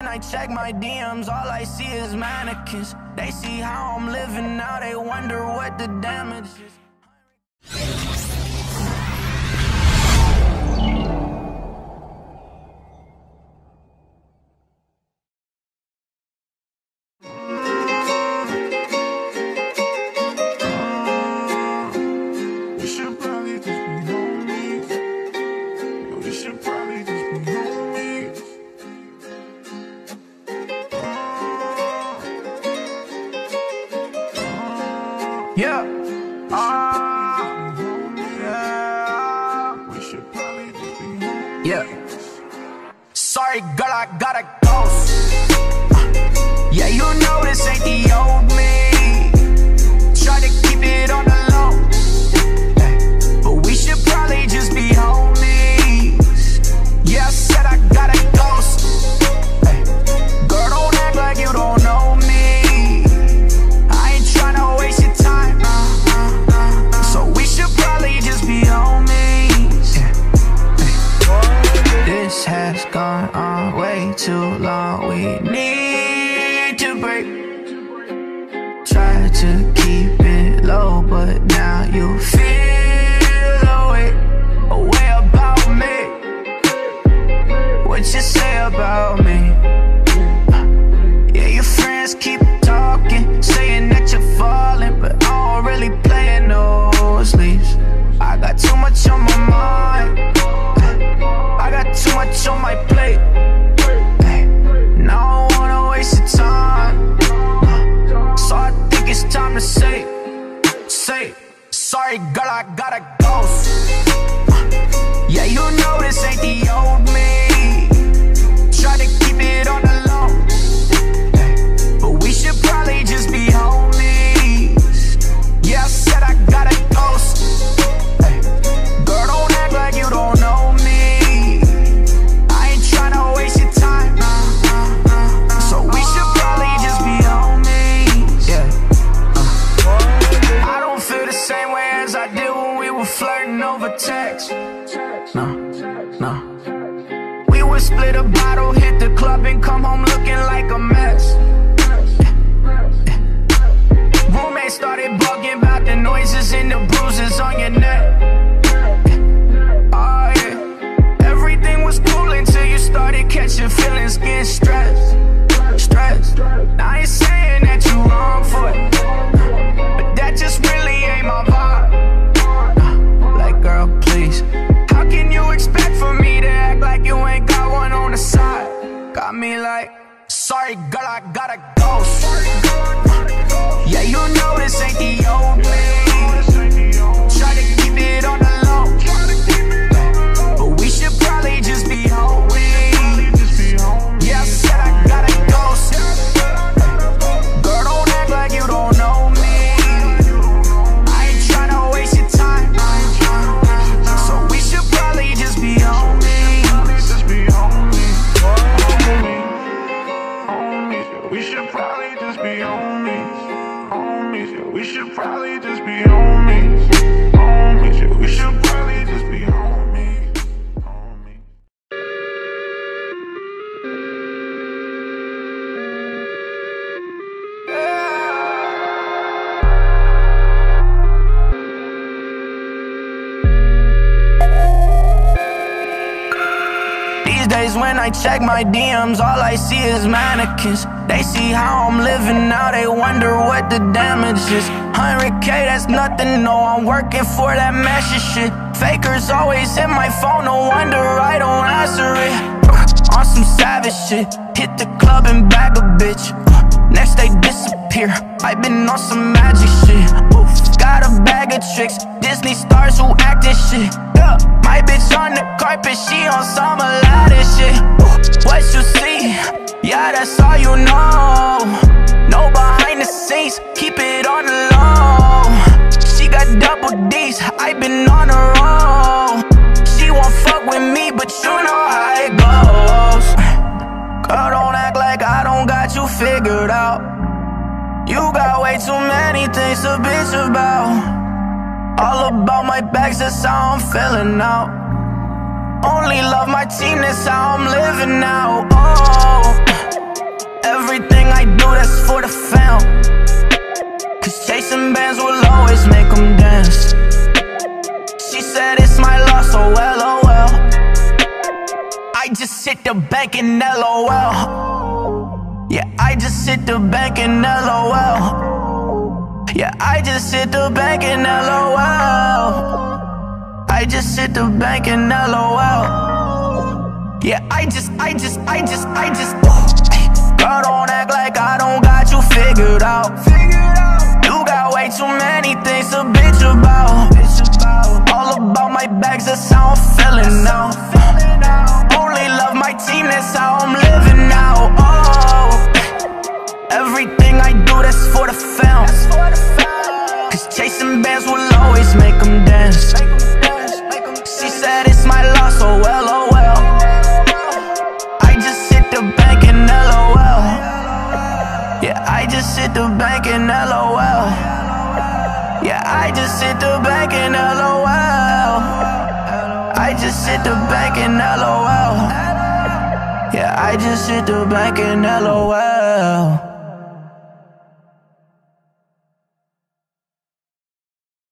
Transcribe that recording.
I check my DMs, all I see is mannequins. They see how I'm living now, they wonder what the damage is. Yeah, yeah, we should probably just be home. Yeah, sorry girl, I gotta go. Yeah, you know this ain't the old me. Try to keep it on the low, but we should probably just be homies. Yeah, I said I gotta go. Girl, don't act like you don't know me. This has gone on way too long. We need to break. Try to keep it low, but now you feel away about me. What you say about me? Yeah, your friends keep talking, saying that you're falling, but I don't really play no sleeves. I got too much on my mind, I got too much on my plate. Now I don't wanna waste your time, so I think it's time to say, sorry girl, I gotta go. Yeah, you know this ain't the old me. Try to keep it on the low, but we should probably just be homies. Yeah, I said I gotta go. Girl, don't act like you don't know me. No. We would split a bottle, hit the club, and come home looking like a mess. Roommate started bugging about the noises and the bruises on your neck. Oh yeah, everything was cool until you started catching feelings, getting stressed. Now I ain't saying that you wrong for it, but that just really ain't my vibe. Like girl, please. How can you expect for me to act like you ain't got one on the side? Got me like, sorry girl, I gotta go. Yeah, you know this ain't the old me. Try to keep it on the low, but we should probably just be homies. Yeah, I said I gotta go. Girl, don't act like you don't know me. When I check my DMs, all I see is mannequins. They see how I'm living now, they wonder what the damage is. 100K, that's nothing, no, I'm working for that message shit. Fakers always hit my phone, no wonder I don't answer it. On some savage shit, hit the club and bag a bitch. Next they disappear, I been on some magic shit. Oof. Got a bag of tricks, Disney stars who act and shit. My bitch on the carpet, she on some Aladdin shit. What you see, yeah, that's all you know. No behind the scenes, keep it on the low. She got double D's, I been on her own. She won't fuck with me, but you know how it goes. Girl, don't act like I don't got you figured out. You got way too many things to bitch about. All about my bags, that's how I'm feeling now. Only love my team, that's how I'm living now. Oh, the bank and LOL. Yeah, I just hit the bank and LOL. Yeah, I just hit the bank and LOL. I just hit the bank and LOL. Yeah, I just girl, don't act like I don't got you figured out. You got way too many things to bitch about. All about my bags, that's how I'm feeling now. Only love my team, that's how I'm living now. Oh, everything I do, that's for the fam. Cause chasing bands will always make them dance. She said it's my loss, oh well, oh well. I just hit the bank and LOL. Yeah, I just hit the bank and LOL. Yeah, I just hit the bank and LOL. I just hit the bank and LOL. Yeah, I just hit the bank and LOL.